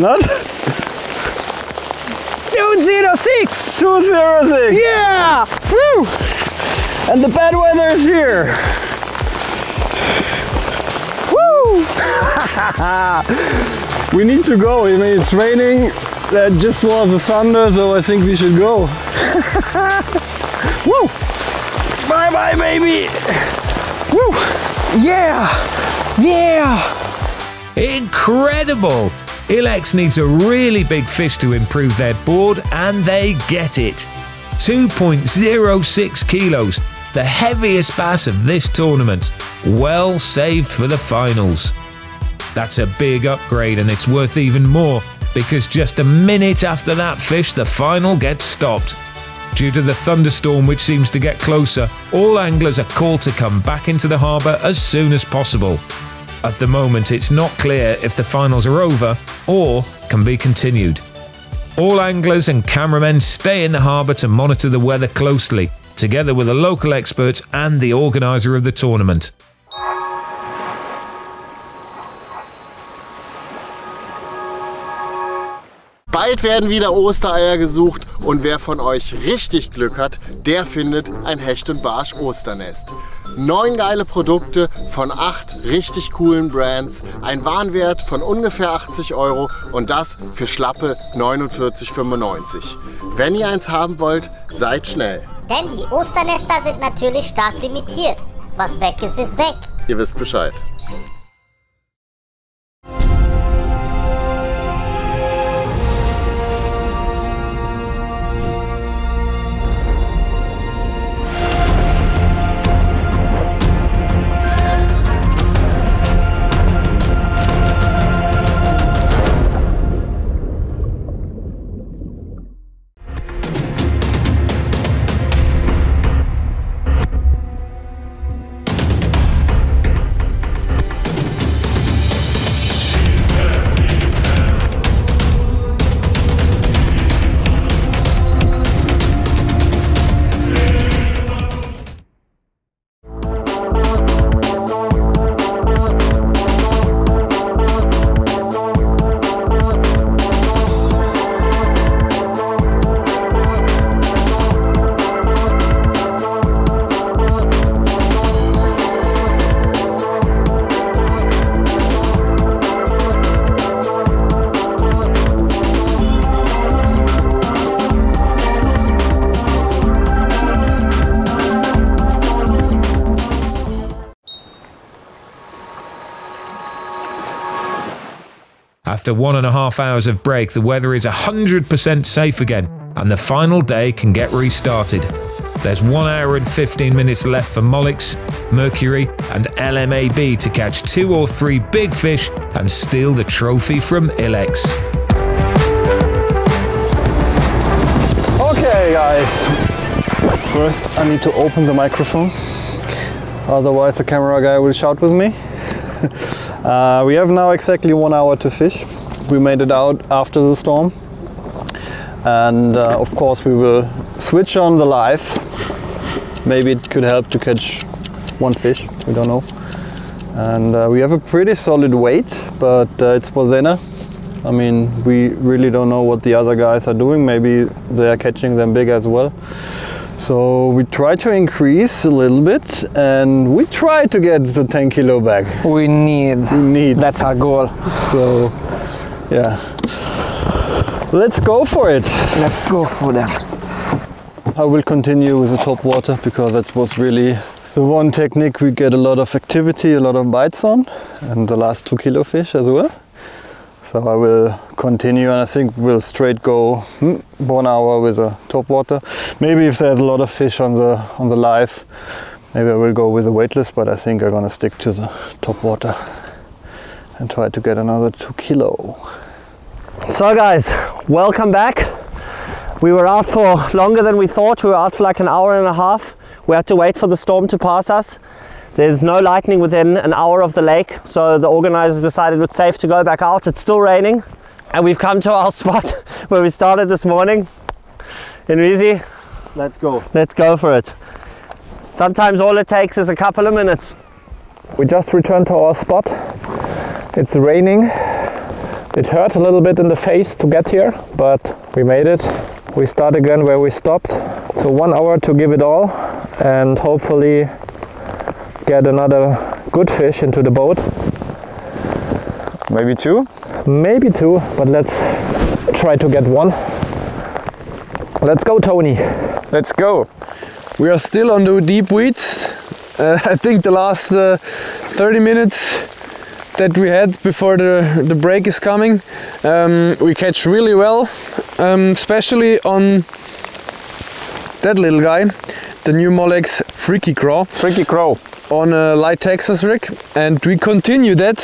Not? two zero six! two zero six! Yeah! Woo! And the bad weather is here! Woo! We need to go, I mean it's raining, that just was a thunder, so I think we should go. Woo! Bye bye baby! Woo! Yeah! Yeah! Incredible! Illex needs a really big fish to improve their board, and they get it. two point zero six kilos, the heaviest bass of this tournament. Well saved for the finals. That's a big upgrade, and it's worth even more, because just a minute after that fish, the final gets stopped. Due to the thunderstorm which seems to get closer, all anglers are called to come back into the harbour as soon as possible. At the moment, it's not clear if the finals are over or can be continued. All anglers and cameramen stay in the harbour to monitor the weather closely, together with the local experts and the organiser of the tournament. Bald werden wieder Ostereier gesucht und wer von euch richtig Glück hat, der findet ein Hecht- und Barsch-Osternest. Neun geile Produkte von acht richtig coolen Brands, ein Warenwert von ungefähr achtzig Euro und das für schlappe neunundvierzig Euro fünfundneunzig. Wenn ihr eins haben wollt, seid schnell. Denn die Osternester sind natürlich stark limitiert. Was weg ist, ist weg. Ihr wisst Bescheid. After one and a half hours of break, the weather is one hundred percent safe again, and the final day can get restarted. There's one hour and fifteen minutes left for Molix, Mercury and L M A B to catch two or three big fish and steal the trophy from Illex. Okay guys, first I need to open the microphone, otherwise the camera guy will shout with me. uh, we have now exactly one hour to fish. We made it out after the storm. And uh, of course we will switch on the live. Maybe it could help to catch one fish, we don't know. And uh, we have a pretty solid weight, but uh, it's Bolsena. I mean, we really don't know what the other guys are doing. Maybe they are catching them big as well. So we try to increase a little bit and we try to get the ten kilo back. We need, we need. That's our goal. So, yeah. Let's go for it. Let's go for that. I will continue with the top water because that was really the one technique we get a lot of activity, a lot of bites on, and the last two kilo fish as well. So I will continue and I think we'll straight go hmm, one hour with the top water. Maybe if there's a lot of fish on the on the live, maybe I will go with the weightless, but I think I'm gonna stick to the top water and try to get another two kilo. So guys, welcome back. We were out for longer than we thought. We were out for like an hour and a half. We had to wait for the storm to pass us. There's no lightning within an hour of the lake, so the organizers decided it's safe to go back out. It's still raining and we've come to our spot where we started this morning. Enrico, let's go. Let's go for it. Sometimes all it takes is a couple of minutes. We just returned to our spot. It's raining. It hurt a little bit in the face to get here, but we made it. We start again where we stopped. So one hour to give it all and hopefully get another good fish into the boat. Maybe two? Maybe two, but let's try to get one. Let's go, Tony. Let's go. We are still on the deep weeds. Uh, I think the last uh, thirty minutes that we had before the, the break is coming. Um, we catch really well, um, especially on that little guy, the new Molix Freaky Craw. Freaky Craw. On a light Texas rig, and we continue that.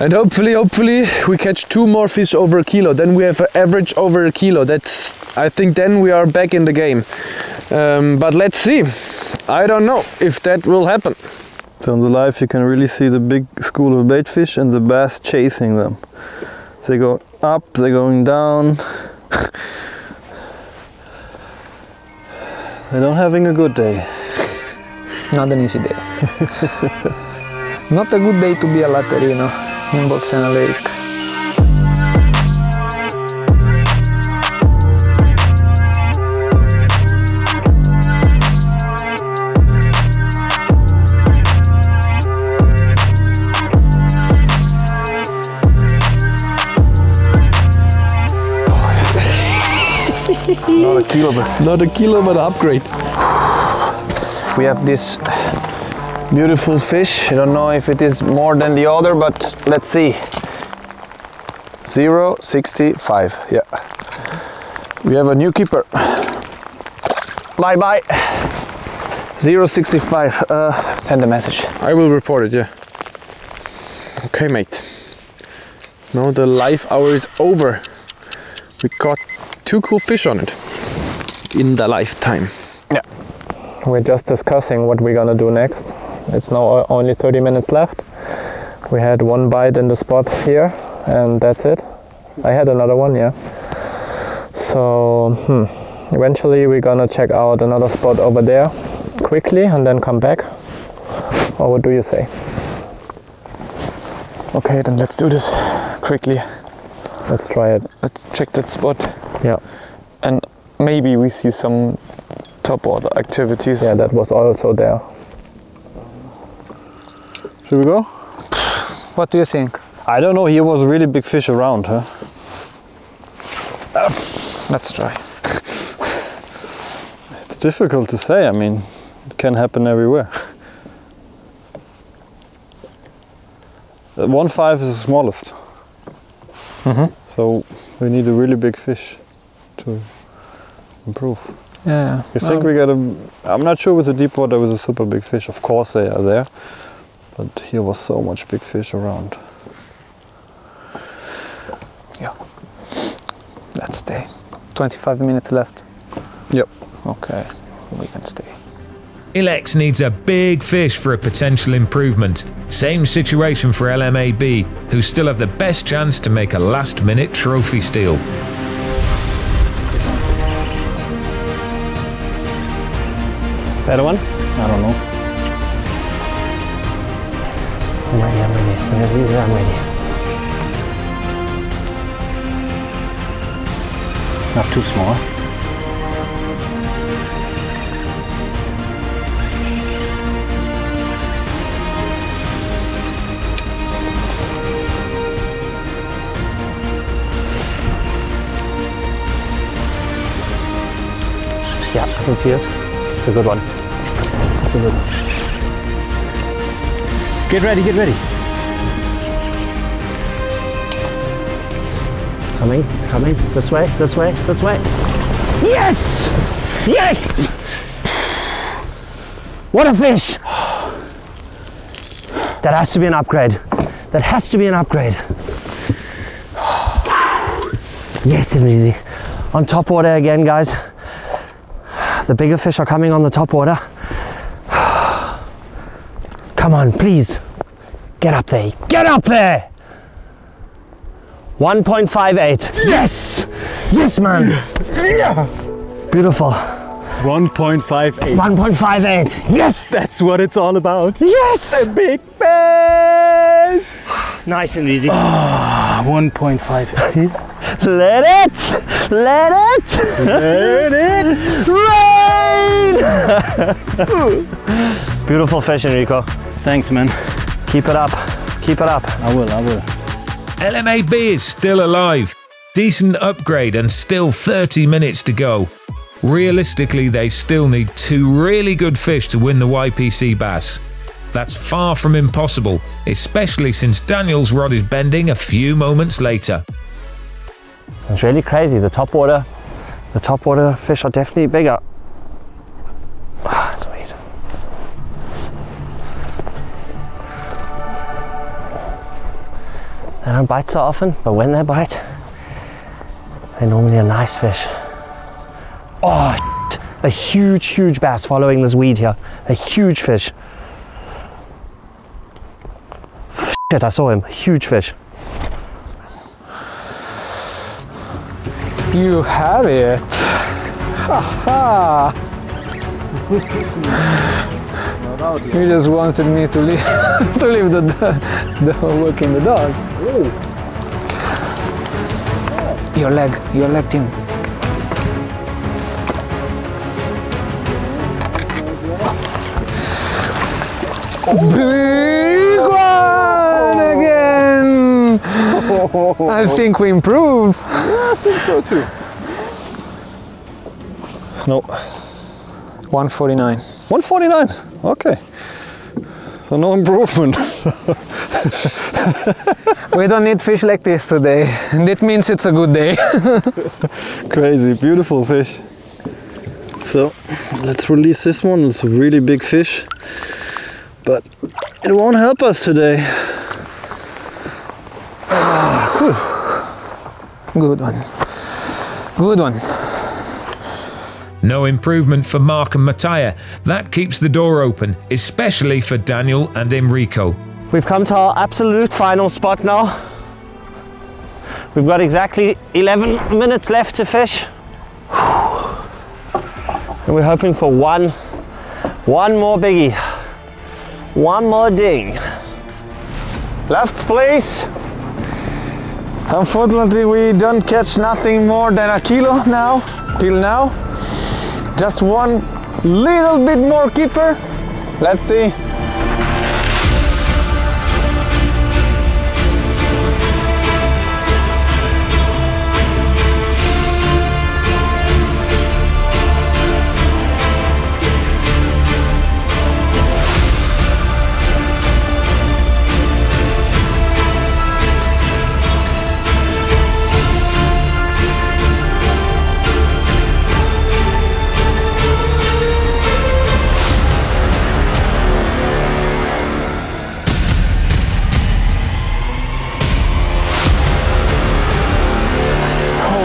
And hopefully, hopefully we catch two more fish over a kilo. Then we have an average over a kilo. That's, I think then we are back in the game. Um, but let's see. I don't know if that will happen. On the live you can really see the big school of baitfish and the bass chasing them. They go up, they're going down. They're not having a good day. Not an easy day. Not a good day to be a Lattarino in Bolsena Lake. Not a kilo, but not a kilo, but upgrade. We have this beautiful fish. I don't know if it is more than the other, but let's see. zero sixty-five. Yeah. We have a new keeper. Bye bye. zero sixty-five. Uh, send a message. I will report it. Yeah. Okay, mate. Now the live hour is over. We got two cool fish on it in the lifetime. Yeah. We're just discussing what we're gonna do next. It's now only thirty minutes left. We had one bite in the spot here and that's it. I had another one, yeah. So hmm. Eventually we're gonna check out another spot over there quickly and then come back. Or what do you say? Okay, then let's do this quickly. Let's try it. Let's check that spot. Yeah. And maybe we see some topwater activities. Yeah, that was also there. Should we go? What do you think? I don't know, here was a really big fish around, huh? Let's try. It's difficult to say, I mean, it can happen everywhere. one five is the smallest. Mm-hmm. So we need a really big fish to improve. Yeah. You well, think we got a... I'm not sure with the deep water with a super big fish. Of course they are there. But here was so much big fish around. Yeah. Let's stay. twenty-five minutes left. Yep. Okay. We can stay. Illex needs a big fish for a potential improvement. Same situation for L M A B, who still have the best chance to make a last-minute trophy steal. Better one? I don't know. I'm ready, I'm ready. Whenever you're I'm ready. Not too small. Yeah, I can see it. It's a good one. It's a good one. Get ready, get ready. Coming, it's coming. This way, this way, this way. Yes! Yes! What a fish! That has to be an upgrade. That has to be an upgrade. Yes, and easy. On top water again, guys. The bigger fish are coming on the top water. Come on, please. Get up there. Get up there! one point five eight. Yes! Yes, man! Yeah. Beautiful. one point five eight. one point five eight. Yes! That's what it's all about. Yes! A big bass! Nice and easy. Ah, oh, one point five eight. Let it! Let it! Let it rain! Beautiful fish, Enrico. Thanks, man. Keep it up. Keep it up. I will, I will. L M A B is still alive. Decent upgrade and still thirty minutes to go. Realistically, they still need two really good fish to win the Y P C Bass. That's far from impossible, especially since Daniel's rod is bending a few moments later. It's really crazy. The top water, the top water fish are definitely bigger. Ah, it's weird. They don't bite so often, but when they bite, they're normally a nice fish. Oh, shit. A huge, huge bass following this weed here. A huge fish. Shit, I saw him. A huge fish. You have it! Ha ha! You just wanted me to leave to leave the the work in the dog. Ooh. Your leg, your leg, Tim. Big one again! I think we improve. I think so too. No. one forty-nine. one forty-nine? Okay. So no improvement. We don't need fish like this today. That means it's a good day. Crazy, beautiful fish. So let's release this one. It's a really big fish. But it won't help us today. Ah, cool. Good one. Good one. No improvement for Mark and Mattia. That keeps the door open, especially for Daniel and Enrico. We've come to our absolute final spot now. We've got exactly eleven minutes left to fish. And we're hoping for one, one more biggie. One more ding. Last place. Unfortunately, we don't catch nothing more than a kilo now, till now. Just one little bit more keeper. Let's see.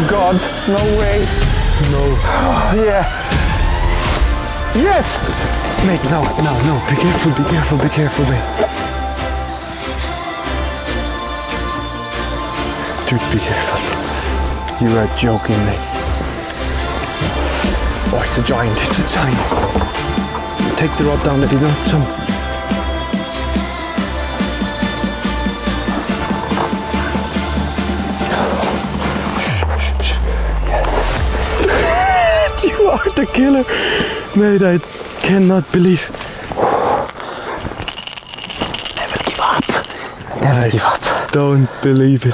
Oh God, no way. No. Oh, yeah. Yes! Mate, no, no, no. Be careful, be careful, be careful, mate. Dude, be careful. You are joking, mate. Oh, it's a giant, it's a giant. Take the rod down if you don't jump. The killer, mate! I cannot believe. Never give up. Never I give up. Don't believe it.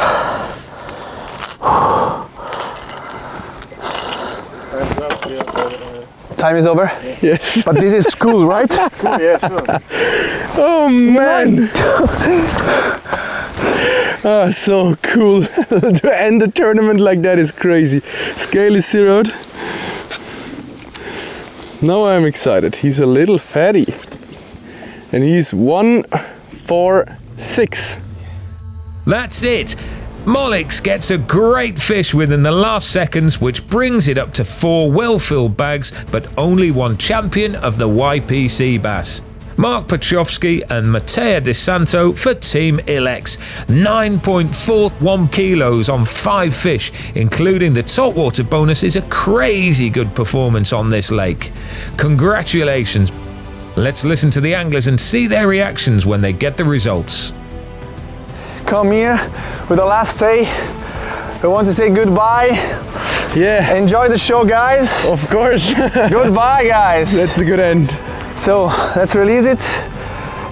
Time is over. Yeah. Yes. But this is cool, right? It's cool, yeah, sure. Oh man! Ah, so cool. To end the tournament like that is crazy. Scale is zeroed. Now I'm excited. He's a little fatty. And he's one four six. That's it. Molix gets a great fish within the last seconds, which brings it up to four well-filled bags, but only one champion of the Y P C Bass. Mark Ptacovsky and Mattia Di Santo for Team Illex. nine point four one kilos on five fish, including the saltwater bonus, is a crazy good performance on this lake. Congratulations. Let's listen to the anglers and see their reactions when they get the results. Come here with the last day. I want to say goodbye. Yeah. Enjoy the show, guys. Of course. Goodbye, guys. That's a good end. So let's release it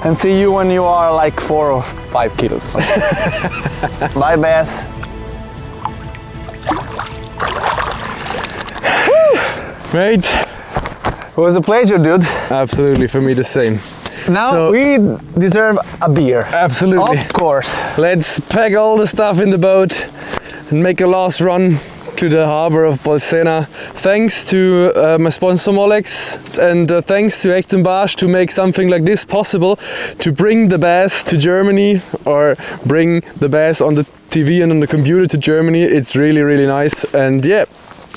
and see you when you are like four or five kilos. So. Bye, bass. Great. It was a pleasure, dude. Absolutely, for me the same. Now so, we deserve a beer. Absolutely. Of course. Let's pack all the stuff in the boat and make a last run to the harbour of Bolsena. Thanks to uh, my sponsor Molix, and uh, thanks to Echtenbarsch to make something like this possible, to bring the bass to Germany, or bring the bass on the T V and on the computer to Germany. It's really, really nice. And yeah,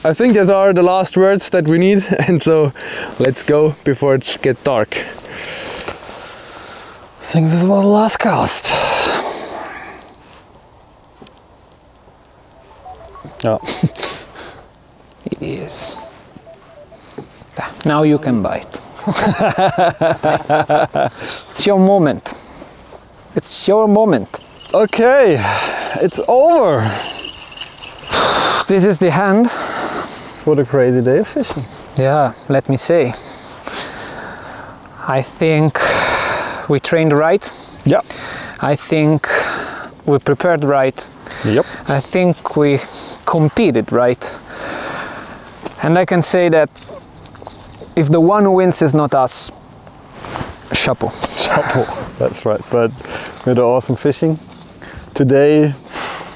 I think those are the last words that we need, and so let's go before it gets dark. I think this was the last cast. No. It is. Now you can bite. It's your moment. It's your moment. Okay, it's over. This is the hand. What a crazy day of fishing. Yeah, let me say. I think we trained right. Yeah. I think we prepared right. Yep. I think we competed right, and I can say that if the one who wins is not us, chapeau. Chapeau, that's right. But with the awesome fishing today,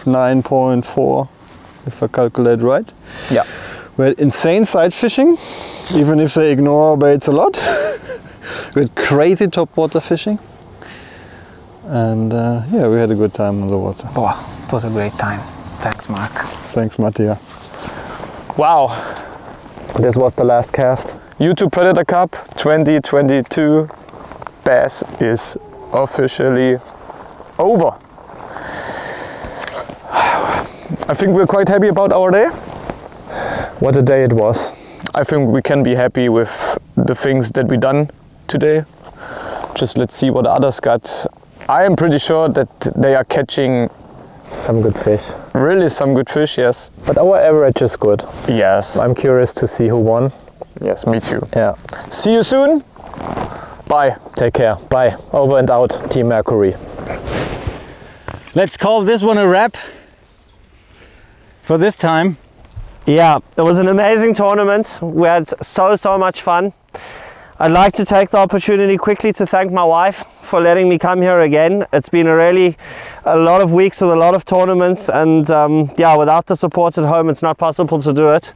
nine point four if I calculate right. Yeah, we had insane sight fishing, even if they ignore baits a lot. With crazy top water fishing, and uh, yeah, we had a good time on the water. Oh, it was a great time. Thanks, Mark. Thanks, Mattia. Wow. This was the last cast. YouTube Predator Cup twenty twenty-two Bass is officially over. I think we're quite happy about our day. What a day it was. I think we can be happy with the things that we done today. Just let's see what others got. I am pretty sure that they are catching some good fish. Really some good fish, yes. But our average is good. Yes. I'm curious to see who won. Yes, me too. Yeah. See you soon. Bye. Take care. Bye. Over and out, Team Mercury. Let's call this one a wrap for this time. Yeah, it was an amazing tournament. We had so, so much fun. I'd like to take the opportunity quickly to thank my wife for letting me come here again. It's been a really a lot of weeks with a lot of tournaments, and um, yeah, without the support at home, it's not possible to do it.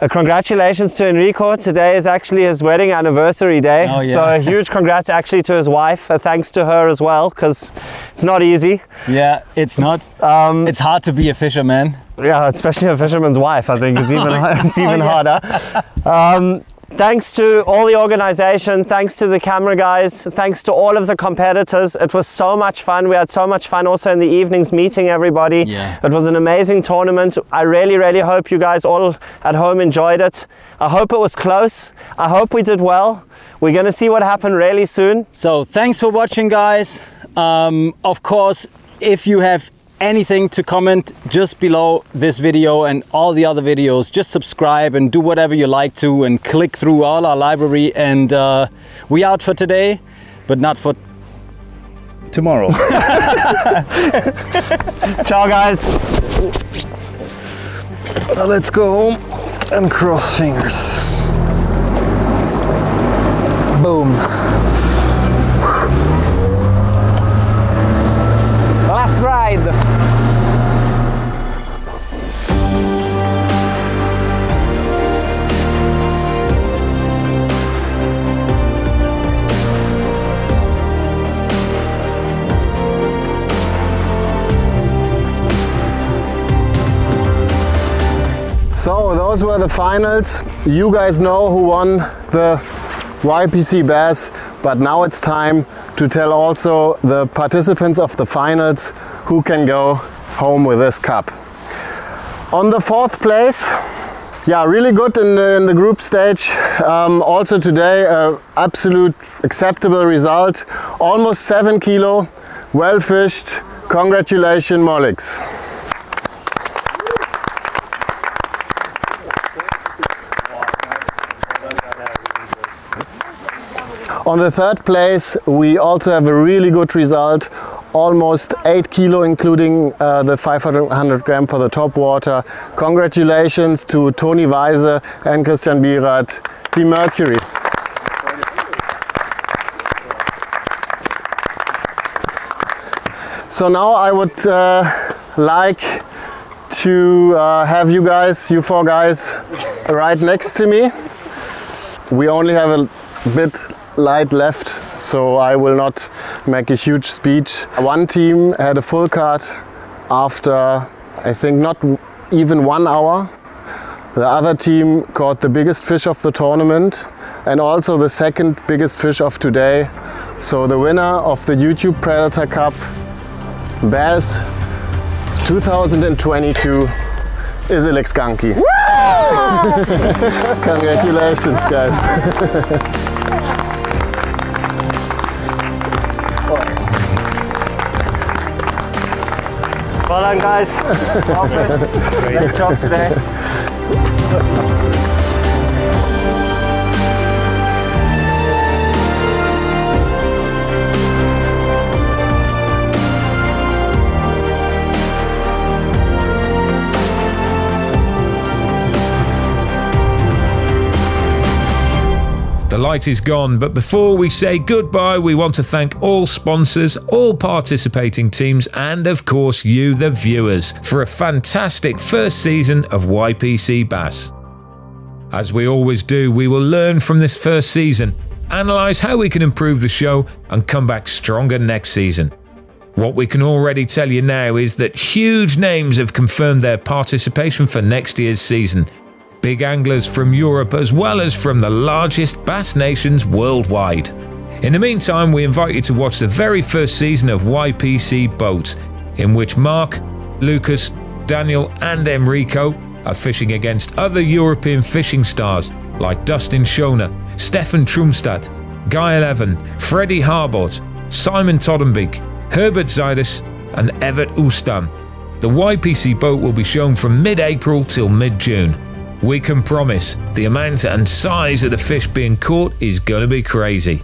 Uh, congratulations to Enrico. Today is actually his wedding anniversary day. Oh, yeah. So a huge congrats actually to his wife. Uh, thanks to her as well, because it's not easy. Yeah, it's not. Um, it's hard to be a fisherman. Yeah, especially a fisherman's wife, I think it's even, it's even oh, yeah. harder. Um, Thanks to all the organization, thanks to the camera guys, thanks to all of the competitors. It was so much fun. We had so much fun also in the evenings meeting everybody. Yeah. It was an amazing tournament. I really, really hope you guys all at home enjoyed it. I hope it was close. I hope we did well. We're going to see what happened really soon. So thanks for watching, guys. Um, of course, if you have anything to comment just below this video and all the other videos, just subscribe and do whatever you like to and click through all our library, and uh, we out for today, but not for tomorrow. Ciao guys. Now let's go home and cross fingers. Boom. Last ride. So those were the finals. You guys know who won the Y P C Bass, but now it's time to tell also the participants of the finals who can go home with this cup. On the fourth place, yeah, really good in the, in the group stage. Um, also today, uh, absolute acceptable result. Almost seven kilo, well fished. Congratulations, Molix. On the third place, we also have a really good result, almost eight kilo, including uh, the five hundred gram for the top water. Congratulations to Tony Weise and Christian Bierath, Team Mercury. So now I would uh, like to uh, have you guys, you four guys, right next to me. We only have a bit light left, so I will not make a huge speech. One team had a full card after, I think, not even one hour. The other team caught the biggest fish of the tournament and also the second biggest fish of today. So the winner of the YouTube Predator Cup Bass two thousand twenty-two is Illex. Congratulations, guys. Well done, guys. Well fished. Great job today. The light is gone, but before we say goodbye, we want to thank all sponsors, all participating teams, and of course you, the viewers, for a fantastic first season of Y P C Bass. As we always do, we will learn from this first season, analyse how we can improve the show, and come back stronger next season. What we can already tell you now is that huge names have confirmed their participation for next year's season. Big anglers from Europe as well as from the largest bass nations worldwide. In the meantime, we invite you to watch the very first season of Y P C Boat, in which Mark, Lucas, Daniel and Enrico are fishing against other European fishing stars like Dustin Schoner, Stefan Trumstad, Guy Levin, Freddy Harbort, Simon Toddenbeek, Herbert Zidus and Evert Ustam. The Y P C Boat will be shown from mid-April till mid-June. We can promise the amount and size of the fish being caught is gonna be crazy.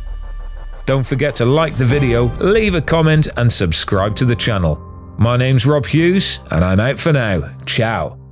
Don't forget to like the video, leave a comment and subscribe to the channel. My name's Rob Hughes and I'm out for now. Ciao.